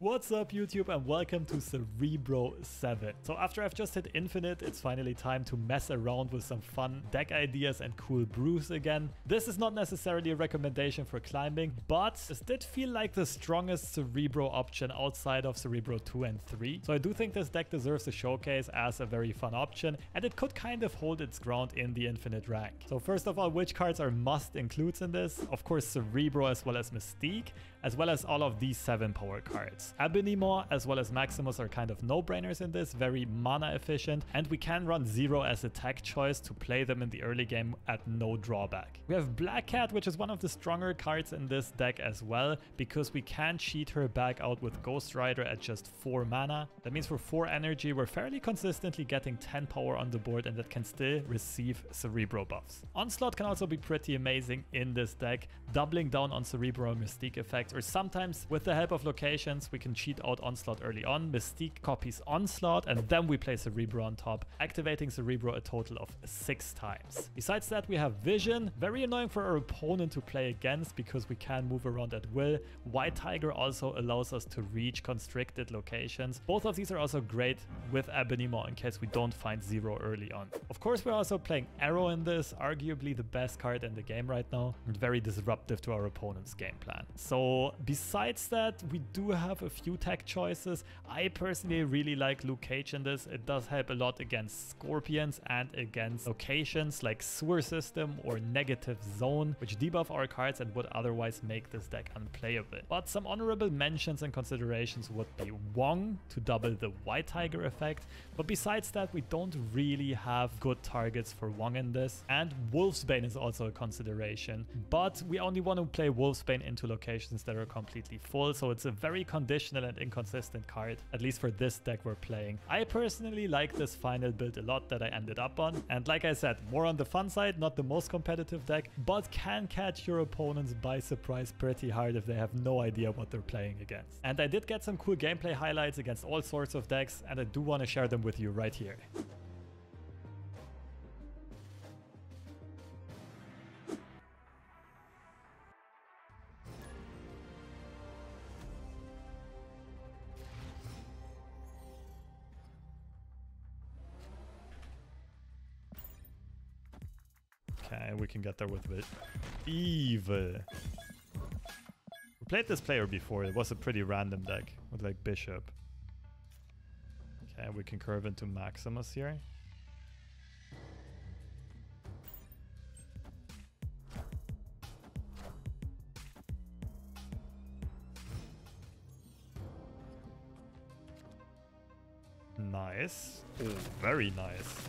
What's up YouTube and welcome to Cerebro 7. So after I've just hit infinite, it's finally time to mess around with some fun deck ideas and cool brews again. This is not necessarily a recommendation for climbing, but this did feel like the strongest Cerebro option outside of Cerebro 2 and 3. So I do think this deck deserves a showcase as a very fun option, and it could kind of hold its ground in the infinite rank. So first of all, which cards are must includes in this? Of course Cerebro as well as Mystique, as well as all of these 7 power cards. Ebony Maw as well as Maximus are kind of no-brainers in this, very mana efficient, and we can run Zero as attack choice to play them in the early game at no drawback. We have Black Cat, which is one of the stronger cards in this deck as well, because we can cheat her back out with Ghost Rider at just 4 mana. That means for 4 energy we're fairly consistently getting 10 power on the board, and that can still receive Cerebro buffs. Onslaught can also be pretty amazing in this deck, doubling down on Cerebro and Mystique effects, or sometimes with the help of locations we can cheat out Onslaught early on. Mystique copies Onslaught and then we play Cerebro on top, activating Cerebro a total of 6 times. Besides that we have Vision, very annoying for our opponent to play against because we can move around at will. White Tiger also allows us to reach constricted locations. Both of these are also great with Ebony Maw in case we don't find Zero early on. Of course we're also playing Aero in this, arguably the best card in the game right now, and very disruptive to our opponent's game plan. So besides that we do have a few tech choices. I personally really like Luke Cage in this. It does help a lot against Scorpions and against locations like Sewer System or Negative Zone, which debuff our cards and would otherwise make this deck unplayable. But some honorable mentions and considerations would be Wong to double the White Tiger effect, but besides that we don't really have good targets for Wong in this, and Wolfsbane is also a consideration, but we only want to play Wolfsbane into locations that are completely full, so it's a very conditional and inconsistent card, at least for this deck we're playing. I personally like this final build a lot that I ended up on, and like I said, more on the fun side, not the most competitive deck, but can catch your opponents by surprise pretty hard if they have no idea what they're playing against. And I did get some cool gameplay highlights against all sorts of decks, and I do want to share them with you right here. Okay, we can get there with it. Evil. We played this player before. It was a pretty random deck with like Bishop. Okay, we can curve into Maximus here. Nice. Oh, very nice.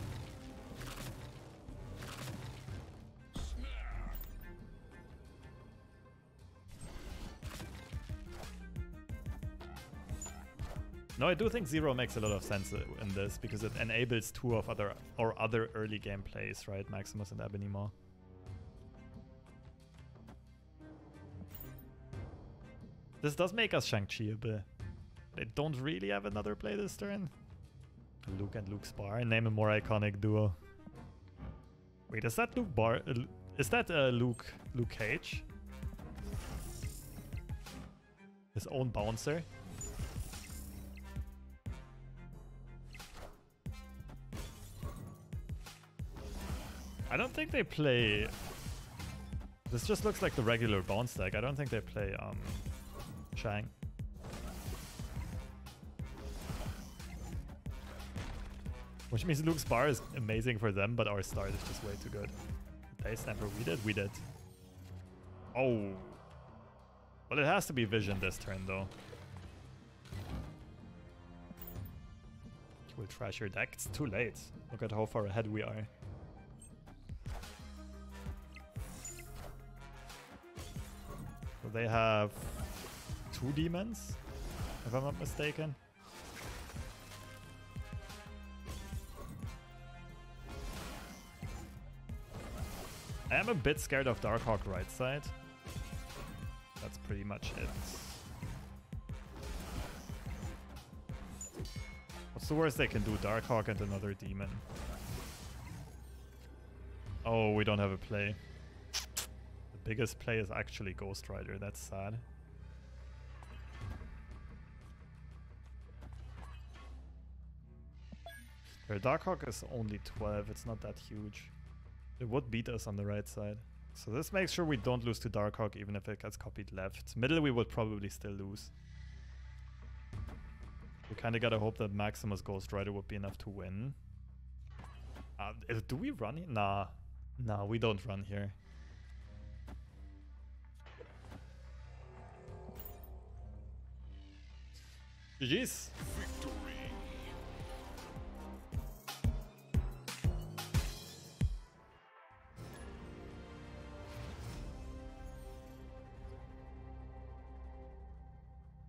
No, I do think Zero makes a lot of sense in this because it enables two of other early game plays, right? Maximus and Ebony Maw. This does make us Shang-Chi a bit. They don't really have another play this turn. Luke and Luke's bar. Name a more iconic duo. Wait, is that Luke bar? Is that Luke Cage? His own bouncer. I don't think they play... This just looks like the regular bounce deck. I don't think they play Shang. Which means Luke's bar is amazing for them, but our start is just way too good. They sniper, we did. Oh. Well, it has to be Vision this turn though. We'll trash your deck. It's too late. Look at how far ahead we are. They have 2 demons, if I'm not mistaken. I am a bit scared of Darkhawk right side. That's pretty much it. What's the worst they can do? Darkhawk and another demon. Oh, we don't have a play. Biggest play is actually Ghost Rider, that's sad. Her Darkhawk is only 12, it's not that huge. It would beat us on the right side. So this makes sure we don't lose to Darkhawk even if it gets copied left. Middle we would probably still lose. We kind of gotta hope that Maximus Ghost Rider would be enough to win. Do we run here? Nah, we don't run here. GG's! Victory!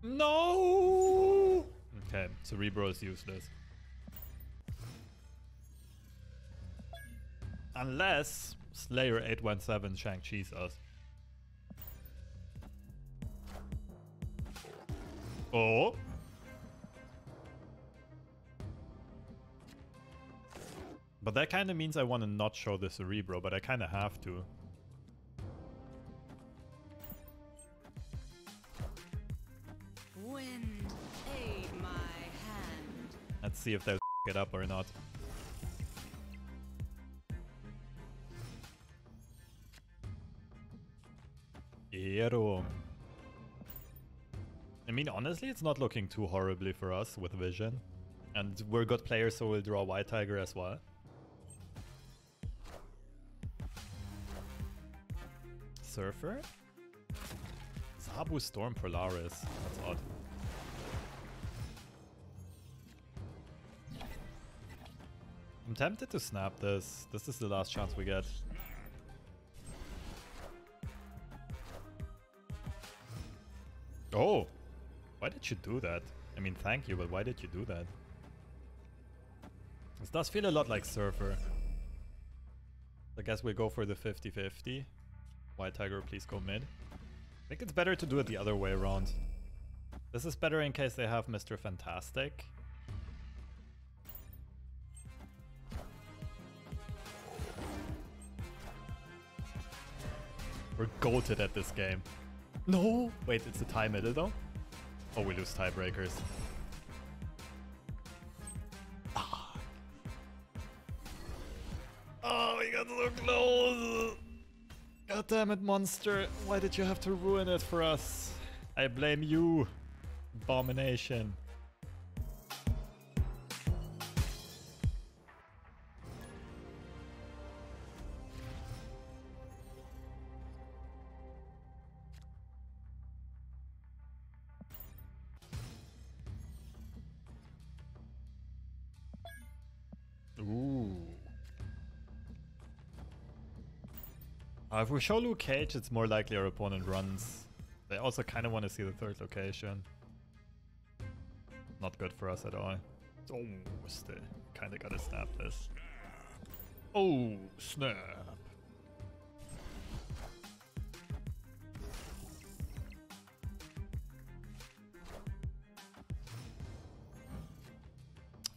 No! Okay, Cerebro is useless. Unless Slayer 817 Shang-Chi's us. Oh! But that kind of means I want to not show the Cerebro, but I kind of have to. Wind, aid my hand. Let's see if they'll f*** it up or not. Aero. I mean, honestly, it's not looking too horribly for us with Vision. And we're good players, so we'll draw White Tiger as well. Surfer? Zabu Storm Polaris. That's odd. I'm tempted to snap this. This is the last chance we get. Oh! Why did you do that? I mean, thank you, but why did you do that? This does feel a lot like Surfer. I guess we go for the 50-50. White Tiger, please go mid. I think it's better to do it the other way around. This is better in case they have Mr. Fantastic. We're goated at this game. No! Wait, it's a tie middle though? Oh, we lose tiebreakers. Ah. Oh, we got so close! God damn it, monster! Why did you have to ruin it for us? I blame you, abomination. Ooh. If we show Luke Cage, it's more likely our opponent runs. They also kind of want to see the third location. Not good for us at all. Oh, still. Kind of gotta snap this. Oh, snap.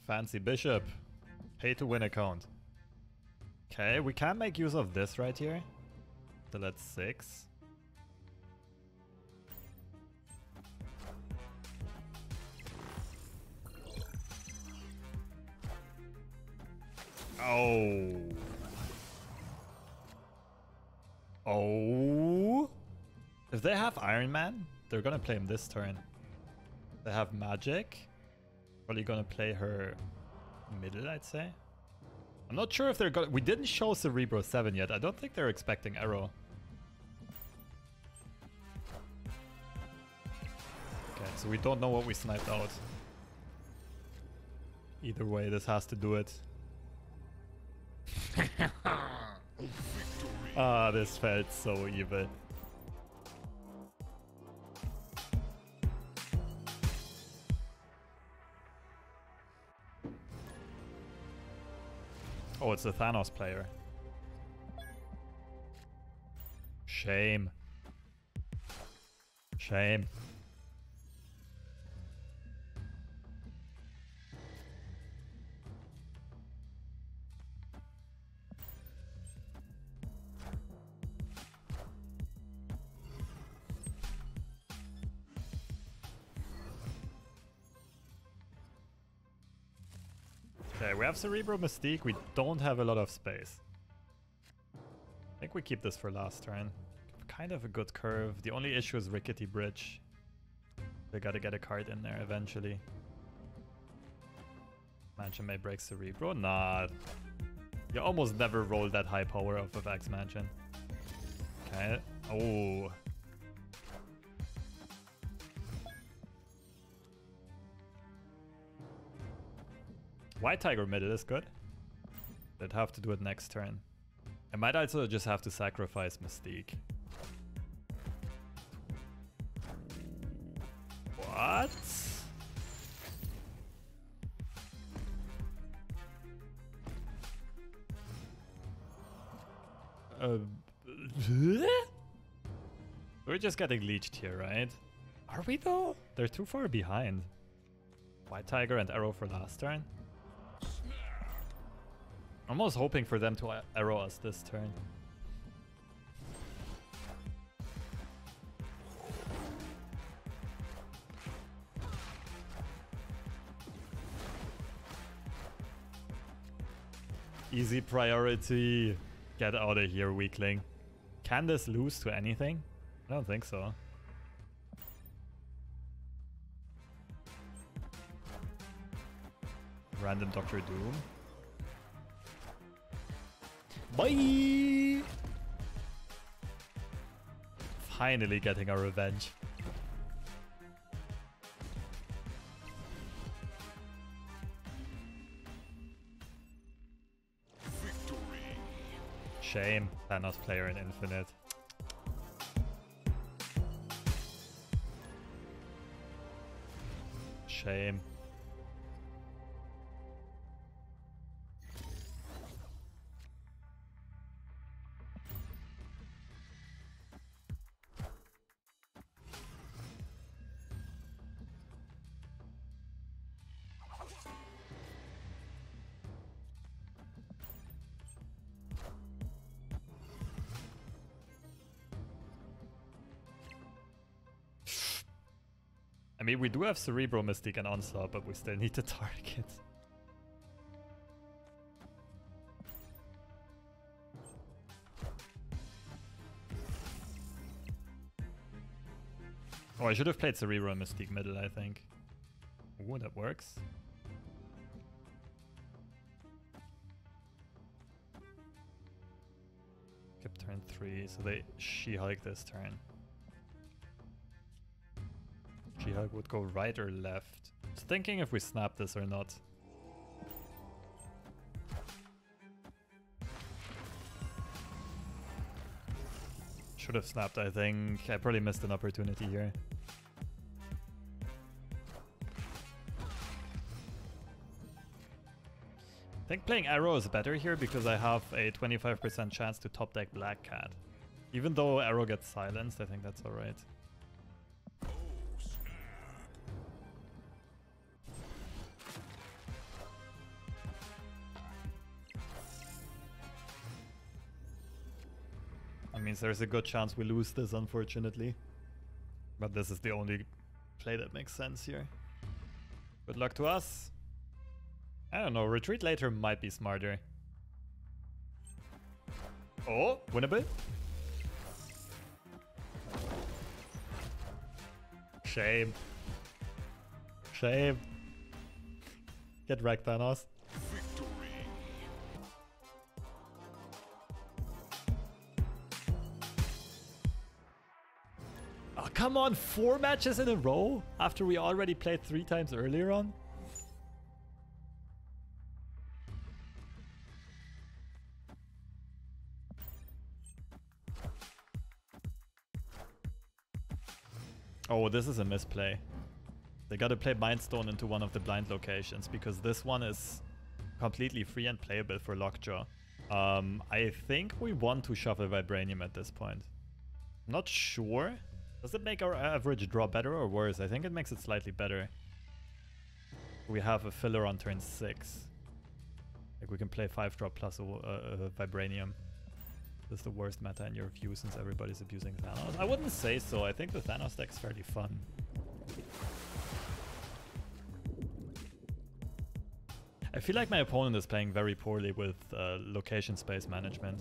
Fancy Bishop. Pay to win account. Okay, we can make use of this right here. So that's 6. Oh. Oh. If they have Iron Man, they're gonna play him this turn. They have Magic. Probably gonna play her middle, I'd say. I'm not sure if they're gonna... We didn't show Cerebro 7 yet. I don't think they're expecting Aero. So we don't know what we sniped out. Either way, this has to do it. Ah, this felt so evil. Oh, it's a Thanos player. Shame. Shame. Okay, we have Cerebro, Mystique. We don't have a lot of space. I think we keep this for last turn. Kind of a good curve. The only issue is Rickety Bridge. They gotta get a card in there eventually. Mansion may break Cerebro. Nah. You almost never roll that high power off of X Mansion. Okay. Oh. White Tiger mid, it is good. They'd have to do it next turn. I might also just have to sacrifice Mystique. What? We're just getting leeched here, right? Are we though? They're too far behind. White Tiger and Aero for last turn. I'm almost hoping for them to Aero us this turn. Easy priority. Get out of here, weakling. Can this lose to anything? I don't think so. Random Doctor Doom. Bye! Finally getting our revenge. Victory. Shame, Thanos player in Infinite. Shame. I mean, we do have Cerebro, Mystique, and Onslaught, but we still need to target. Oh, I should have played Cerebro and Mystique middle, I think. Ooh, that works. Skip turn 3, so they She-Hulk this turn. She-Hulk would go right or left. Just thinking if we snap this or not. Should have snapped, I think. I probably missed an opportunity here. I think playing Aero is better here because I have a 25% chance to top deck Black Cat. Even though Aero gets silenced, I think that's alright. Means there's a good chance we lose this, unfortunately. But this is the only play that makes sense here. Good luck to us. I don't know, retreat later might be smarter. Oh, win a bit. Shame. Shame. Get wrecked, Thanos. Come on, 4 matches in a row after we already played 3 times earlier on? Oh, this is a misplay. They gotta play Mindstone into one of the blind locations because this one is completely free and playable for Lockjaw. I think we want to shuffle Vibranium at this point. Not sure. Does it make our average draw better or worse? I think it makes it slightly better. We have a filler on turn 6. Like we can play 5-drop plus Vibranium. This is the worst meta in your view since everybody's abusing Thanos. I wouldn't say so. I think the Thanos deck's fairly fun. I feel like my opponent is playing very poorly with location space management.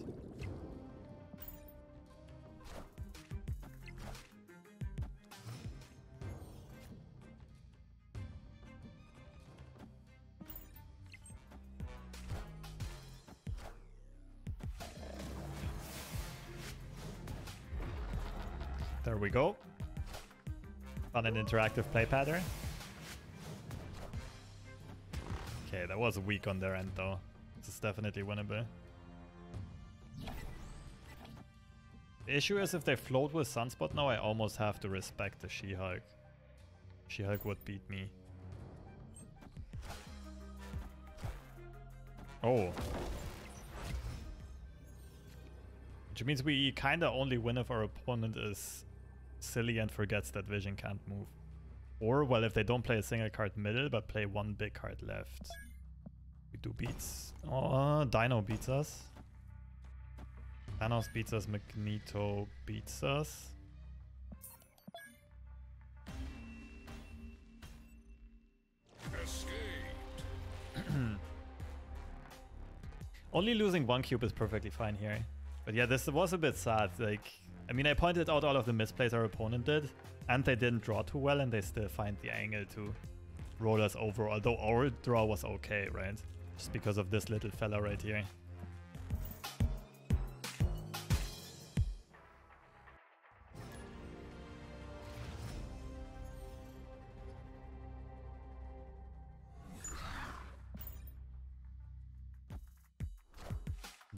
There we go. Found an interactive play pattern. Okay, that was weak on their end though. This is definitely winnable. The issue is if they float with Sunspot now, I almost have to respect the She-Hulk. She-Hulk would beat me. Oh. Which means we kinda only win if our opponent is silly and forgets that Vision can't move. Or, well, if they don't play a single card middle, but play one big card left. We do beats. Oh, Dino beats us. Thanos beats us, Magneto beats us. Escaped. Only losing one cube is perfectly fine here. But yeah, this was a bit sad. Like, I mean, I pointed out all of the misplays our opponent did, and they didn't draw too well, and they still find the angle to roll us over, although our draw was okay, right? Just because of this little fella right here.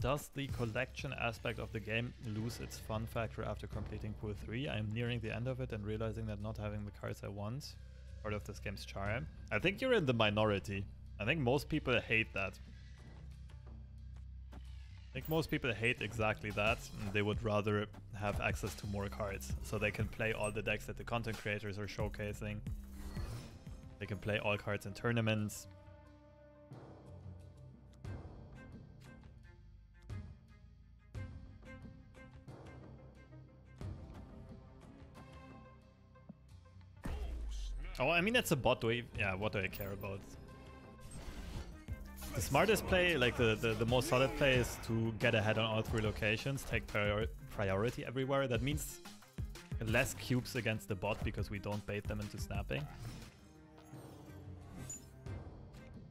Does the collection aspect of the game lose its fun factor after completing Pool 3? I am nearing the end of it and realizing that not having the cards I want part of this game's charm. I think you're in the minority. I think most people hate that. I think most people hate exactly that. They would rather have access to more cards so they can play all the decks that the content creators are showcasing. They can play all cards in tournaments. Oh, I mean, that's a bot. Yeah, what do I care about? The smartest play, like the most solid play, is to get ahead on all three locations, take priority everywhere. That means less cubes against the bot because we don't bait them into snapping.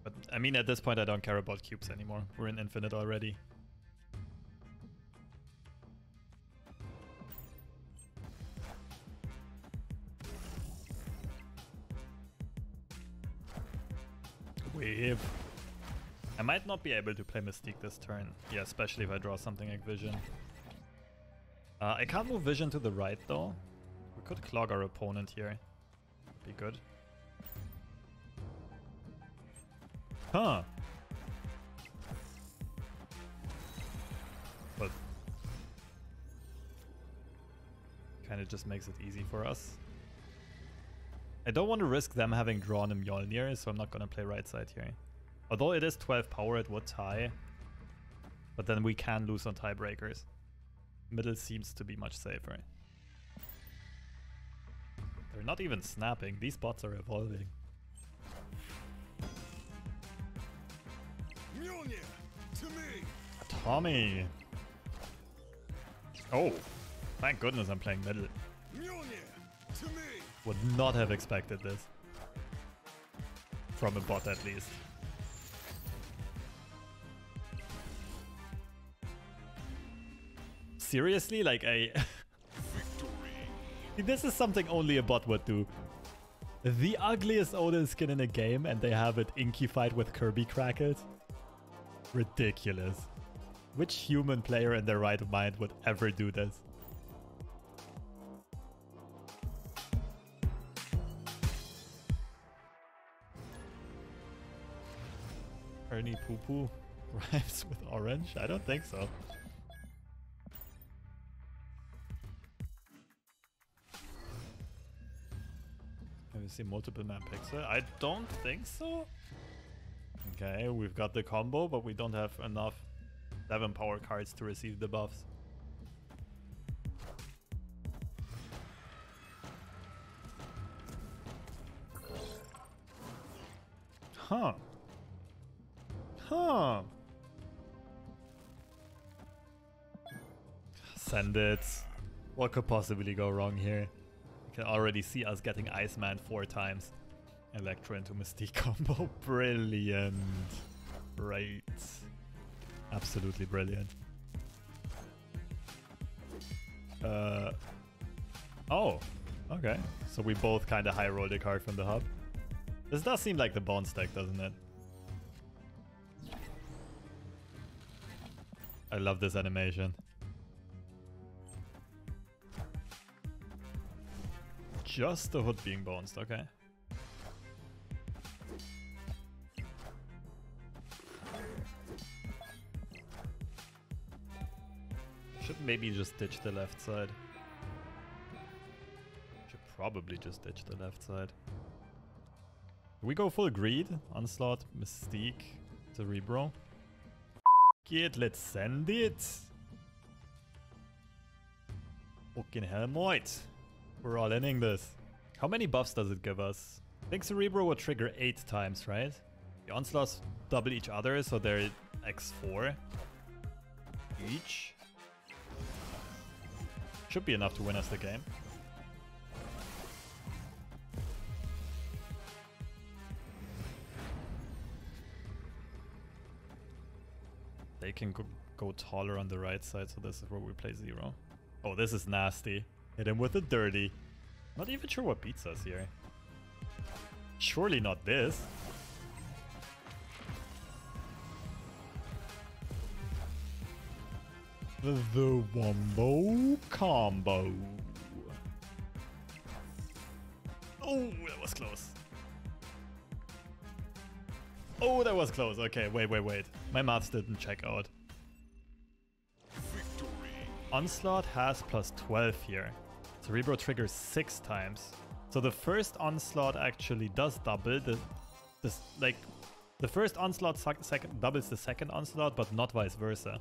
But I mean, at this point, I don't care about cubes anymore. We're in infinite already. Wave. I might not be able to play Mystique this turn. Yeah, especially if I draw something like Vision. I can't move Vision to the right though. We could clog our opponent here. Be good. Huh. But kind of just makes it easy for us. I don't want to risk them having drawn a Mjolnir, so I'm not going to play right side here. Although it is 12 power, it would tie. But then we can lose on tiebreakers. Middle seems to be much safer. They're not even snapping. These bots are evolving. Mjolnir, to me. Tommy. Oh, thank goodness I'm playing middle. Mjolnir, to me. Would not have expected this. From a bot, at least. Seriously? Like, I... This is something only a bot would do. The ugliest Odin skin in a game, and they have it inkified with Kirby crackles? Ridiculous. Which human player in their right mind would ever do this? Ernie Poo Poo rhymes with orange? I don't think so. Have you seen multiple map pixel? I don't think so. Okay, we've got the combo, but we don't have enough 7 power cards to receive the buffs. Huh. Huh. Send it. What could possibly go wrong here? You can already see us getting Iceman 4 times. Electro into Mystique combo. Brilliant. Right. Absolutely brilliant. Oh, okay. So we both kind of high-rolled a card from the hub. This does seem like the Bone Stack, doesn't it? I love this animation. Just the hood being bounced, okay. Should maybe just ditch the left side. Should probably just ditch the left side. We go full greed, Onslaught, Mystique, Cerebro. F*** it, let's send it. Fucking Helmoid. We're all inning this. How many buffs does it give us? I think Cerebro will trigger 8 times, right? The Onslaughts double each other, so they're x4 each. Should be enough to win us the game. They can go taller on the right side, so this is where we play Zero. Oh, this is nasty. Hit him with a dirty. Not even sure what beats us here. Surely not this. The Wombo combo. Oh, that was close. Oh, that was close. Okay, wait. My maths didn't check out. Victory. Onslaught has plus 12 here. Cerebro triggers 6 times. So the first Onslaught actually does double. The first Onslaught doubles the second Onslaught, but not vice versa.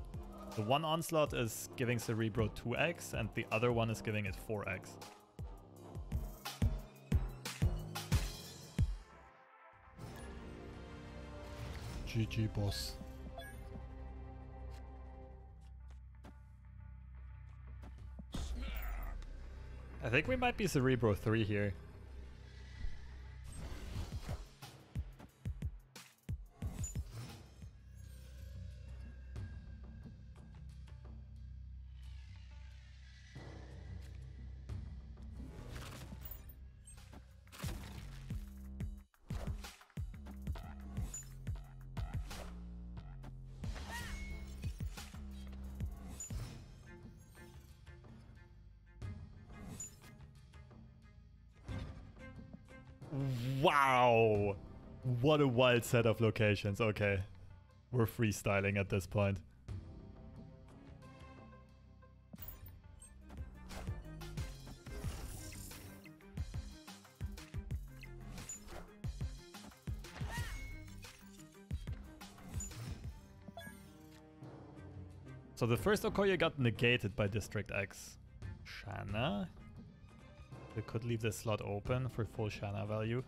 The one Onslaught is giving Cerebro 2x, and the other one is giving it 4x. GG, boss. I think we might be Cerebro 3 here. Wow! What a wild set of locations. Okay. We're freestyling at this point. So the first Okoye got negated by District X. Shanna? They could leave this slot open for full Shanna value.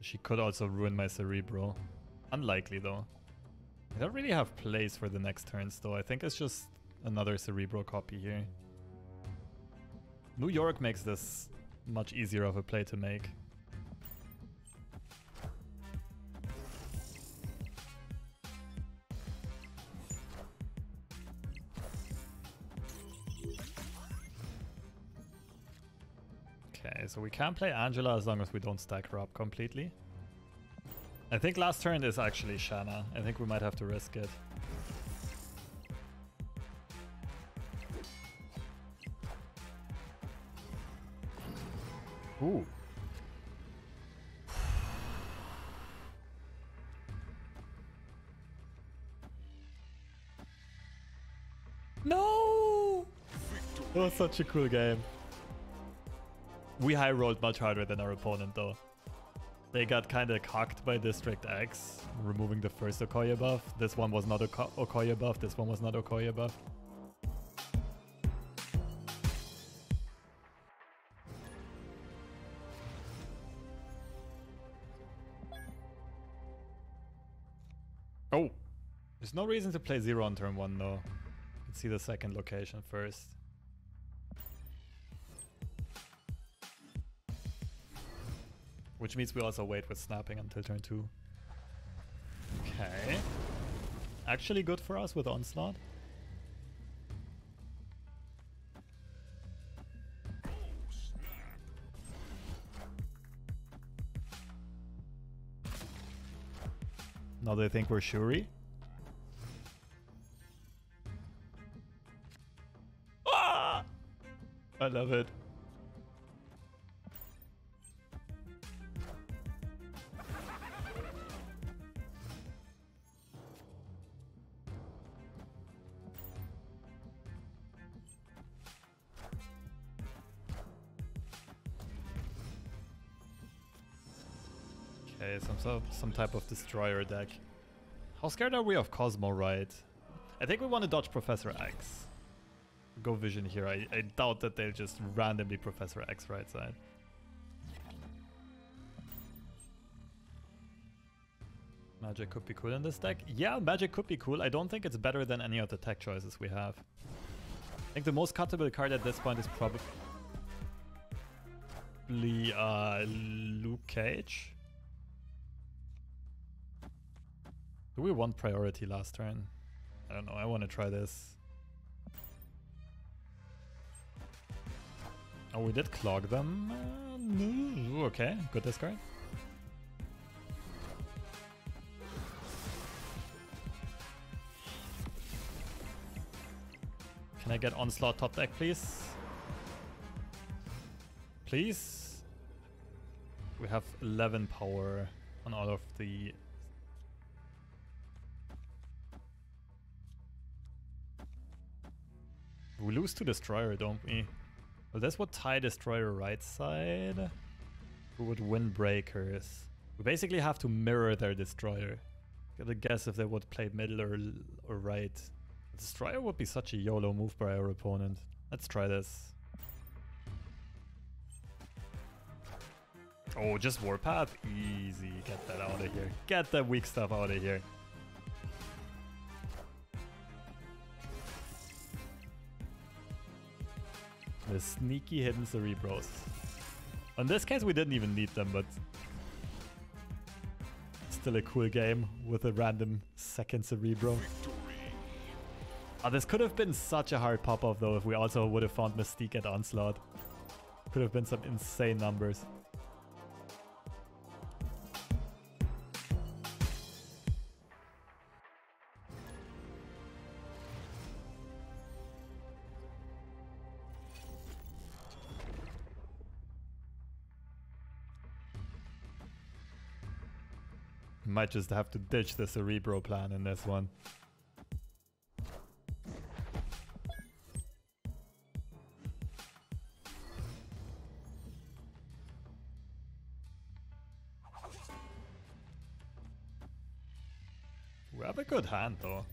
She could also ruin my Cerebro. Unlikely though. I don't really have plays for the next turns though. I think it's just another Cerebro copy here. New York makes this much easier of a play to make. Okay, so we can play Angela as long as we don't stack her up completely. I think last turn is actually Shanna. I think we might have to risk it. Ooh. No! That was such a cool game. We high-rolled much harder than our opponent, though. They got kinda cocked by District X, removing the first Okoye buff. This one was not Okoye buff, this one was not Okoye buff. Oh, There's no reason to play Zero on turn 1 though. Let's see the second location first. Which means we also wait with snapping until turn 2. Okay. Actually good for us with Onslaught. Now they think we're Shuri. Ah! I love it. Some type of Destroyer deck. How scared are we of Cosmo, right? I think we want to dodge Professor X. Go Vision here. I doubt that they'll just randomly Professor X right side. Magic could be cool in this deck. Yeah, Magic could be cool. I don't think it's better than any of the tech choices we have. I think the most cuttable card at this point is probably Luke Cage. Do we want priority last turn? I don't know, I want to try this. Oh, we did clog them. No. Okay, good discard. Can I get Onslaught top deck, please? Please? We have 11 power on all of the... We lose to Destroyer, don't we? Well, this would tie Destroyer right side. We would win Breakers. We basically have to mirror their Destroyer. Gotta guess if they would play middle or right. Destroyer would be such a YOLO move by our opponent. Let's try this. Oh, just Warpath? Easy. Get that out of here. Get that weak stuff out of here. The sneaky hidden Cerebros. In this case, we didn't even need them, but still a cool game with a random second Cerebro. Oh, this could have been such a hard pop-off though if we also would have found Mystique at Onslaught. Could have been some insane numbers. Might just have to ditch the Cerebro plan in this one. We have a good hand though.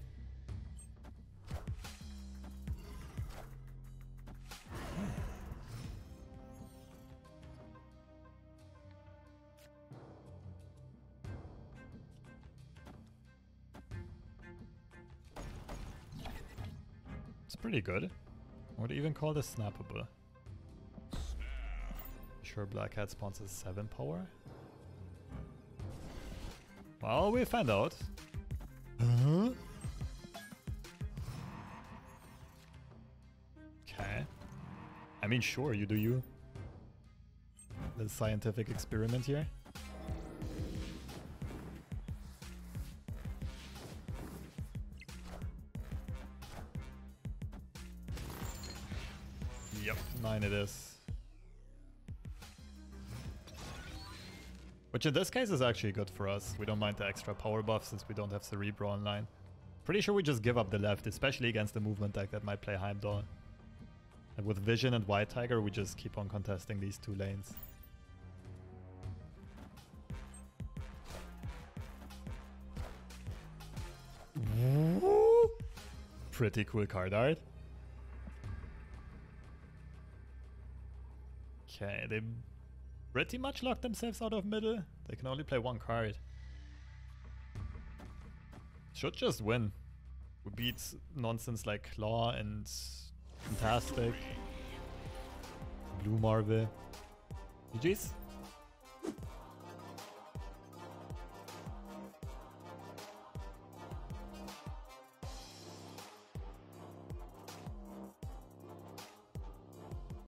Pretty good. I would even call this snappable. Sure, Black Cat sponsors 7 power. Well, we find out. Huh? Okay. I mean, sure, you do you. The scientific experiment here. Yep, 9 it is. Which in this case is actually good for us. We don't mind the extra power buff since we don't have Cerebro online. Pretty sure we just give up the left, especially against the movement deck that might play Heimdall. And with Vision and White Tiger, we just keep on contesting these 2 lanes. Woo! Pretty cool card art. Okay, they pretty much locked themselves out of middle. They can only play 1 card. should just win. We beat nonsense like Claw and Fantastic. Blue Marvel. GG's.